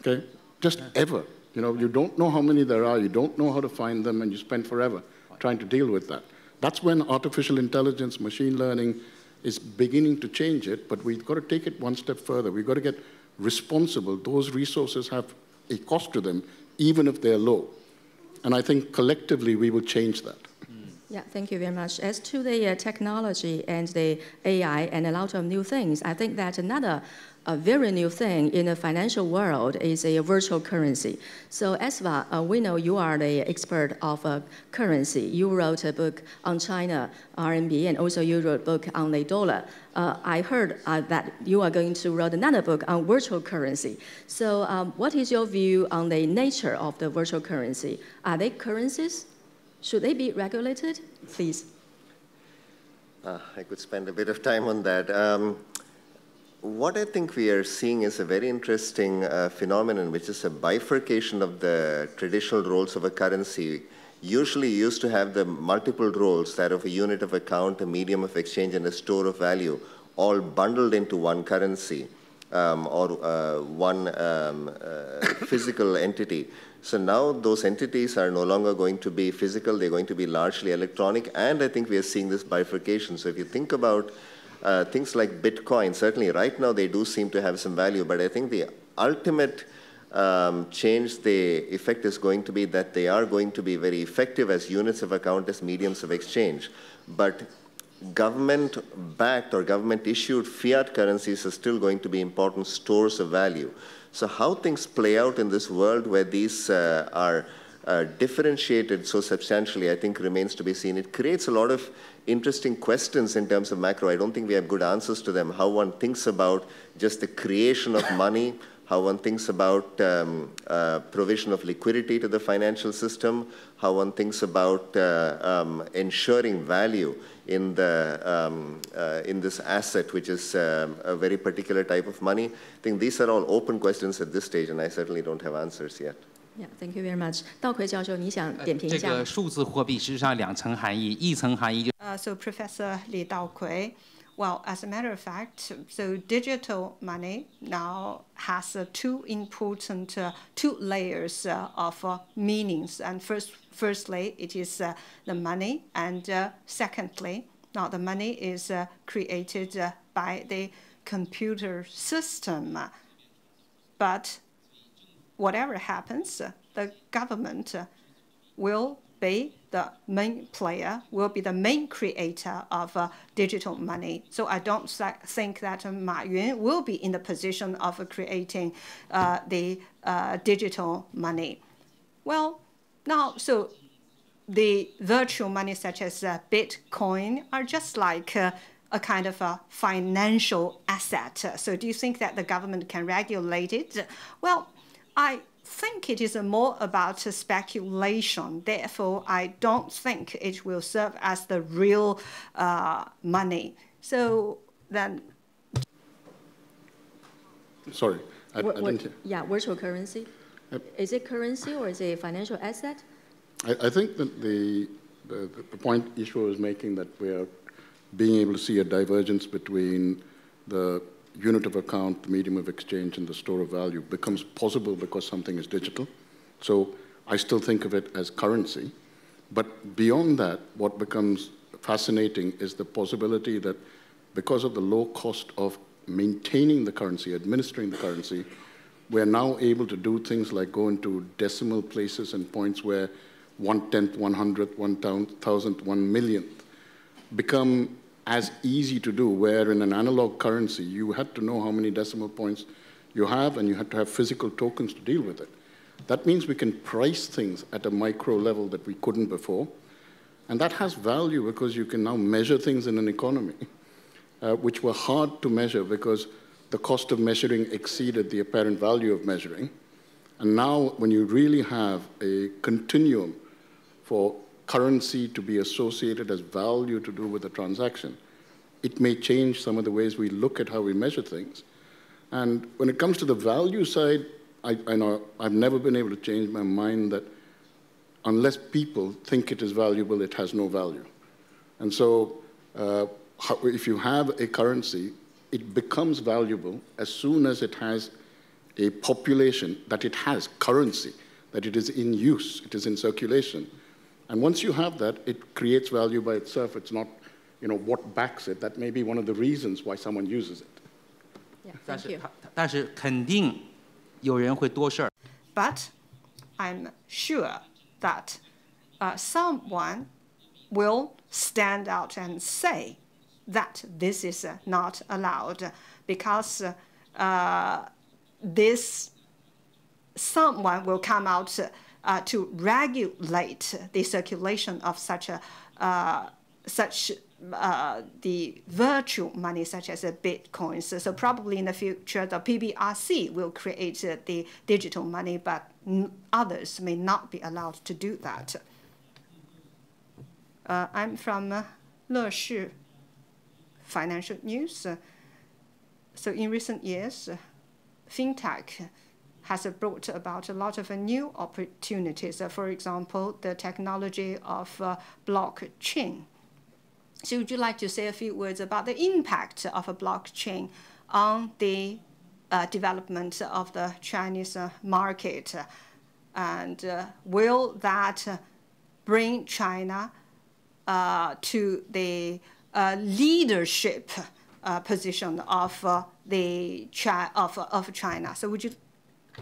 Okay? Just ever. You don't know how many there are, you don't know how to find them, and you spend forever trying to deal with that. That's when artificial intelligence, machine learning is beginning to change it, but we've got to take it one step further. We've got to get responsible. Those resources have a cost to them, even if they're low. And I think collectively we will change that. Yeah, thank you very much. As to the technology and the AI and a lot of new things, I think that another very new thing in the financial world is a virtual currency. So Eswar, we know you are the expert of currency. You wrote a book on China, RMB, and also you wrote a book on the dollar. I heard that you are going to write another book on virtual currency. So what is your view on the nature of the virtual currency? Are they currencies? Should they be regulated? Please. I could spend a bit of time on that. What I think we are seeing is a very interesting phenomenon, which is a bifurcation of the traditional roles of a currency usually used to have the multiple roles, that of a unit of account, a medium of exchange, and a store of value, all bundled into one currency or one physical entity. So now those entities are no longer going to be physical, they're going to be largely electronic, and I think we are seeing this bifurcation. So if you think about things like Bitcoin, certainly right now they do seem to have some value, but I think the ultimate change, the effect is going to be that they are going to be very effective as units of account, as mediums of exchange. But government-backed or government-issued fiat currencies are still going to be important stores of value. So how things play out in this world where these are differentiated so substantially, I think remains to be seen. It creates a lot of interesting questions in terms of macro. I don't think we have good answers to them. How one thinks about just the creation of money, how one thinks about provision of liquidity to the financial system, how one thinks about ensuring value in the in this asset, which is a very particular type of money. I think these are all open questions at this stage, and I certainly don't have answers yet. Yeah, thank you very much. 道葵教授，你想点评一下？这个数字货币实际上两层含义，一层含义就。So Professor Li Daokui. Well, as a matter of fact, so digital money now has two important, two layers of meanings. And firstly, it is the money, and secondly, now the money is created by the computer system. But whatever happens, the government will be the main player, will be the main creator of digital money. So I don't think that Ma Yun will be in the position of creating the digital money. Well, now, so the virtual money such as Bitcoin are just like a kind of a financial asset. So do you think that the government can regulate it? Well, I think it is more about speculation. Therefore, I don't think it will serve as the real money. So then, sorry, I didn't. Yeah, virtual currency. Is it currency or is it a financial asset? I think that the point Eswar is making, that we are being able to see a divergence between the unit of account, the medium of exchange, and the store of value becomes possible because something is digital. So I still think of it as currency. But beyond that, what becomes fascinating is the possibility that because of the low cost of maintaining the currency, administering the currency, we're now able to do things like go into decimal places and points where 1/10th, 100th, 1,000th, 1,000,000th become as easy to do, where in an analog currency, you had to know how many decimal points you have, and you had to have physical tokens to deal with it. That means we can price things at a micro level that we couldn't before. And that has value because you can now measure things in an economy, which were hard to measure because the cost of measuring exceeded the apparent value of measuring. And now when you really have a continuum for currency to be associated as value to do with the transaction, it may change some of the ways we look at how we measure things. And when it comes to the value side, I know I've never been able to change my mind that unless people think it is valuable, it has no value. And so if you have a currency, it becomes valuable as soon as it has a population, that it has currency, that it is in use, it is in circulation. And once you have that, it creates value by itself. It's not, you know, what backs it. That may be one of the reasons why someone uses it. Yeah, thank you. But I'm sure that someone will stand out and say that this is not allowed, because this someone will come out to regulate the circulation of such a the virtual money such as Bitcoin. So probably in the future the PBRC will create the digital money, but others may not be allowed to do that. I'm from Leshi Financial News. So in recent years, fintech has brought about a lot of new opportunities. For example, the technology of blockchain. So would you like to say a few words about the impact of a blockchain on the development of the Chinese market? And will that bring China to the leadership position of China? So would you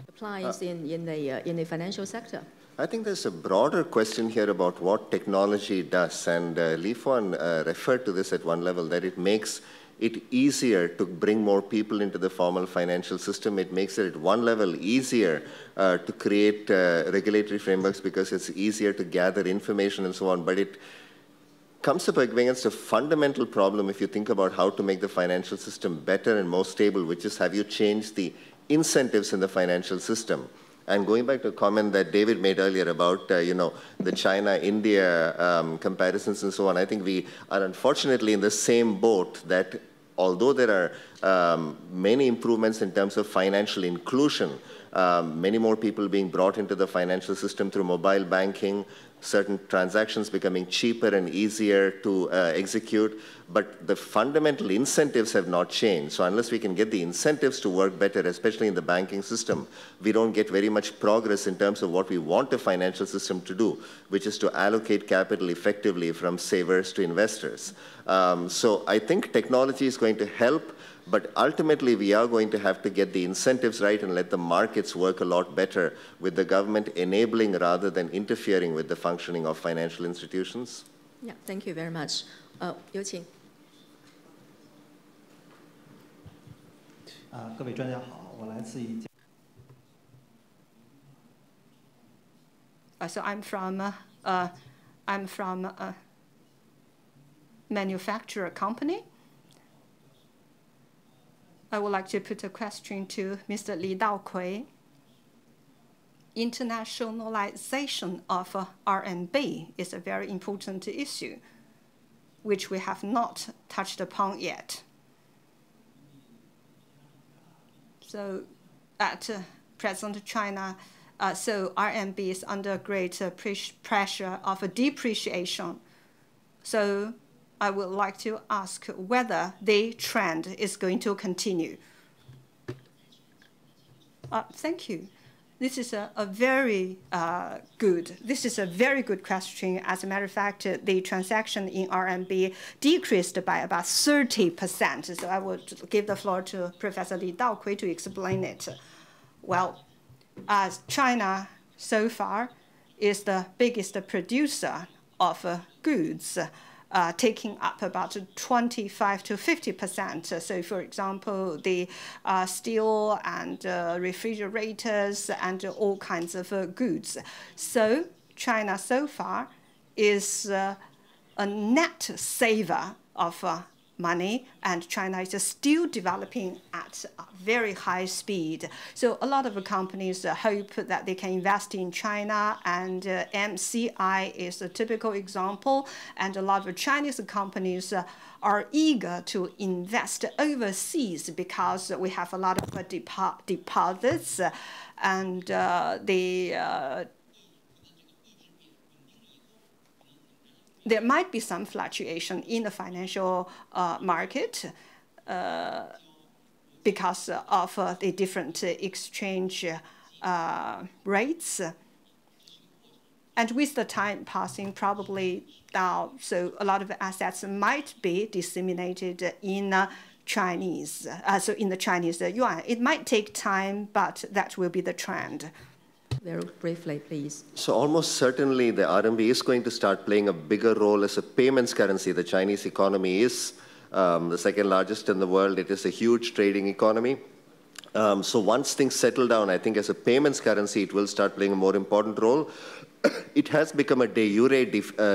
applies in the financial sector? I think there's a broader question here about what technology does, and Li Fuan referred to this at one level, that it makes it easier to bring more people into the formal financial system. It makes it at one level easier to create regulatory frameworks because it's easier to gather information and so on, but it comes up against a fundamental problem if you think about how to make the financial system better and more stable, which is, have you changed the incentives in the financial system? And going back to a comment that David made earlier about, the China-India comparisons and so on, I think we are unfortunately in the same boat that although there are many improvements in terms of financial inclusion, many more people being brought into the financial system through mobile banking, certain transactions becoming cheaper and easier to execute, but the fundamental incentives have not changed. So unless we can get the incentives to work better, especially in the banking system, we don't get very much progress in terms of what we want the financial system to do, which is to allocate capital effectively from savers to investors. So I think technology is going to help, but ultimately we are going to have to get the incentives right and let the markets work a lot better with the government enabling rather than interfering with the functioning of financial institutions. Yeah, thank you very much. Youqing. So I'm from a manufacturer company. I would like to put a question to Mr. Li Daokui. Internationalization of RMB is a very important issue, which we have not touched upon yet. So at present China, RMB is under great pressure of a depreciation. So I would like to ask whether the trend is going to continue. Thank you. This is a very good question. As a matter of fact, the transaction in RMB decreased by about 30%. So I would give the floor to Professor Li Daokui to explain it. Well, as China so far is the biggest producer of goods, taking up about 25 to 50%. So for example, the steel and refrigerators and all kinds of goods. So China so far is a net saver of money, and China is still developing at a very high speed. So a lot of companies hope that they can invest in China, and MSCI is a typical example, and a lot of Chinese companies are eager to invest overseas because we have a lot of deposits, and there might be some fluctuation in the financial market because of the different exchange rates. And with the time passing, probably now, so a lot of assets might be disseminated in the Chinese yuan. It might take time, but that will be the trend. Very briefly, please. So almost certainly the RMB is going to start playing a bigger role as a payments currency. The Chinese economy is the second largest in the world. It is a huge trading economy. So once things settle down, I think as a payments currency, it will start playing a more important role. It has become a de jure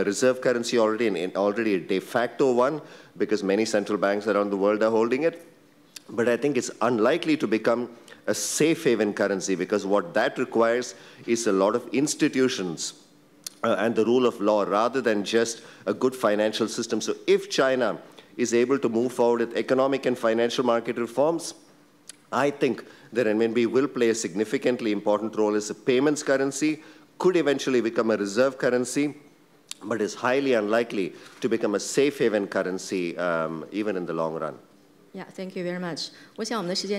reserve currency already, and already a de facto one, because many central banks around the world are holding it. But I think it's unlikely to become a safe haven currency, because what that requires is a lot of institutions and the rule of law rather than just a good financial system. So if China is able to move forward with economic and financial market reforms, I think that RMB will play a significantly important role as a payments currency, could eventually become a reserve currency, but is highly unlikely to become a safe haven currency even in the long run. Yeah, thank you very much. So almost the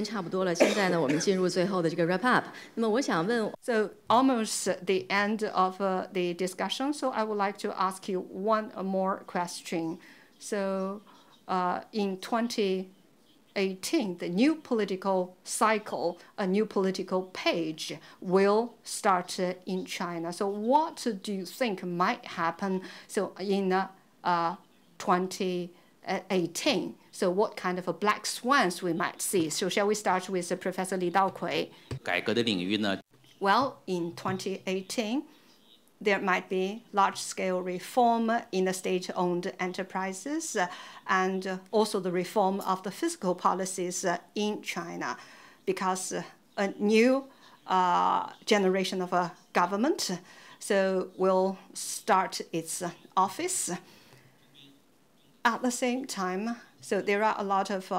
end of the discussion, so I would like to ask you one more question. So in 2018, the new political cycle, a new political page will start in China. So what do you think might happen so in 2018? So what kind of a black swans we might see? So shall we start with Professor Li Daokui? Well, in 2018, there might be large-scale reform in the state-owned enterprises and also the reform of the fiscal policies in China, because a new generation of a government so will start its office. At the same time, so there are a lot of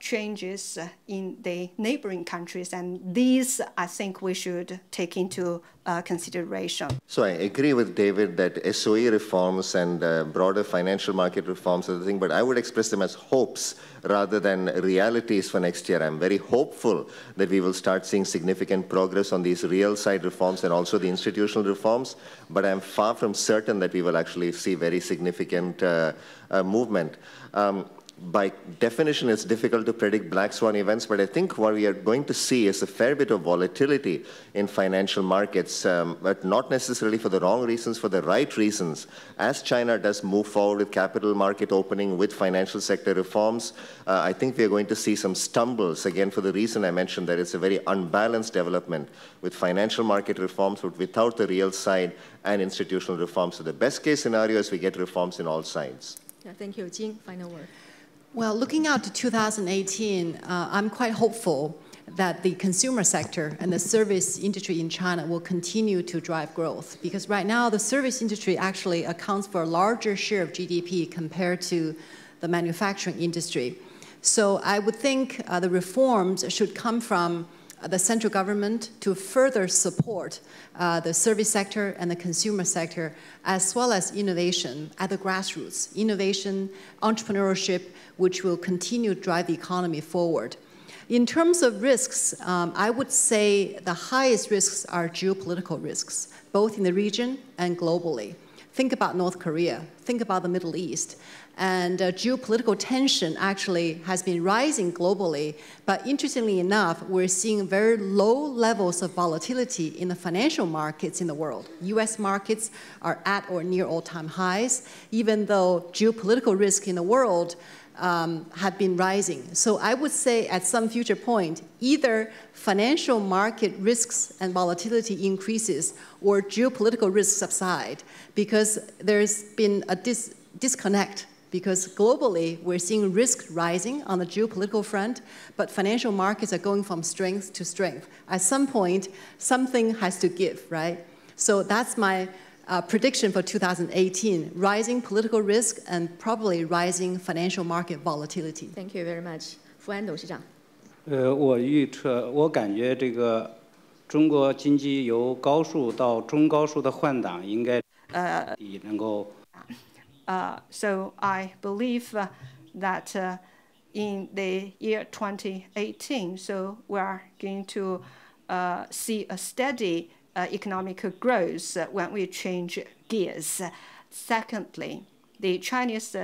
changes in the neighboring countries, and these I think we should take into consideration. So I agree with David that SOE reforms and broader financial market reforms are the thing, but I would express them as hopes rather than realities for next year. I'm very hopeful that we will start seeing significant progress on these real side reforms and also the institutional reforms, but I'm far from certain that we will actually see very significant movement. By definition, it's difficult to predict black swan events, but I think what we are going to see is a fair bit of volatility in financial markets, but not necessarily for the wrong reasons, for the right reasons. As China does move forward with capital market opening, with financial sector reforms, I think we are going to see some stumbles, again, for the reason I mentioned that it's a very unbalanced development with financial market reforms, but without the real side and institutional reforms. So the best case scenario is we get reforms in all sides. Yeah, thank you. Jing, final word. Well, looking out to 2018, I'm quite hopeful that the consumer sector and the service industry in China will continue to drive growth, because right now the service industry actually accounts for a larger share of GDP compared to the manufacturing industry. So I would think the reforms should come from the central government to further support the service sector and the consumer sector, as well as innovation at the grassroots. Innovation, entrepreneurship, which will continue to drive the economy forward. In terms of risks, I would say the highest risks are geopolitical risks, both in the region and globally. Think about North Korea, think about the Middle East. And geopolitical tension actually has been rising globally, but interestingly enough, we're seeing very low levels of volatility in the financial markets in the world. US markets are at or near all-time highs, even though geopolitical risk in the world had been rising. So I would say at some future point, either financial market risks and volatility increases or geopolitical risks subside, because there's been a disconnect. Because globally, we're seeing risk rising on the geopolitical front, but financial markets are going from strength to strength. At some point, something has to give, right? So that's my prediction for 2018, rising political risk and probably rising financial market volatility. Thank you very much. Fu An, 董事长. So I believe that in the year 2018, so we are going to see a steady economic growth when we change gears. Secondly, the Chinese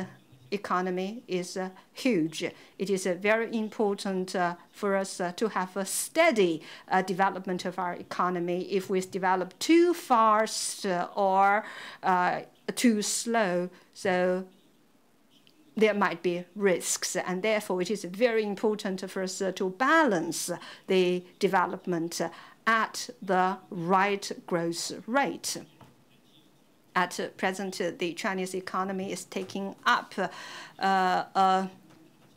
economy is huge. It is very important for us to have a steady development of our economy. If we develop too fast or too slow, so there might be risks, and therefore it is very important for us to balance the development at the right growth rate. At present, the Chinese economy is taking up a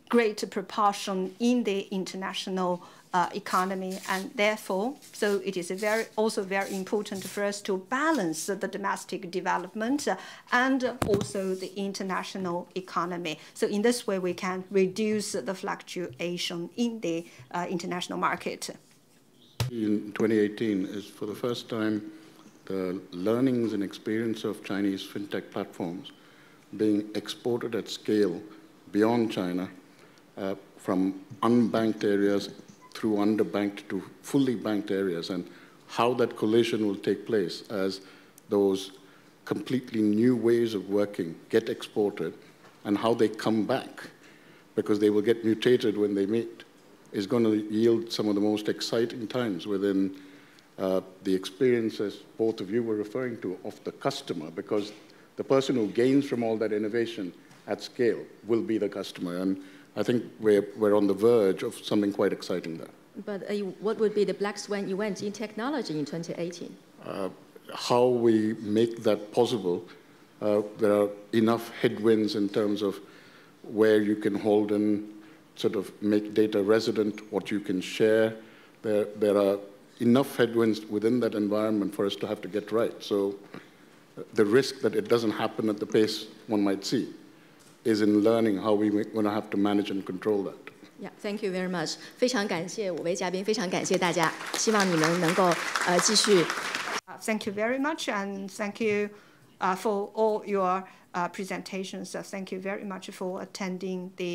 great proportion in the international economy, and therefore, so it is a also very important for us to balance the domestic development and also the international economy. So in this way, we can reduce the fluctuation in the international market. In 2018, is for the first time, the learnings and experience of Chinese fintech platforms being exported at scale beyond China, from unbanked areas through underbanked to fully banked areas, and how that collision will take place as those completely new ways of working get exported, and how they come back, because they will get mutated when they meet, is going to yield some of the most exciting times within the experiences both of you were referring to of the customer, because the person who gains from all that innovation at scale will be the customer. And I think we're on the verge of something quite exciting there. But what would be the black swan event in technology in 2018? How we make that possible, there are enough headwinds in terms of where you can hold and sort of make data resident, what you can share. There are enough headwinds within that environment for us to have to get right. So the risk that it doesn't happen at the pace one might see is in learning how we're going to have to manage and control that. Yeah, thank you very much. 非常感谢五位嘉宾，非常感谢大家，希望你们能够继续。Thank you very much, and thank you for all your presentations. Thank you very much for attending the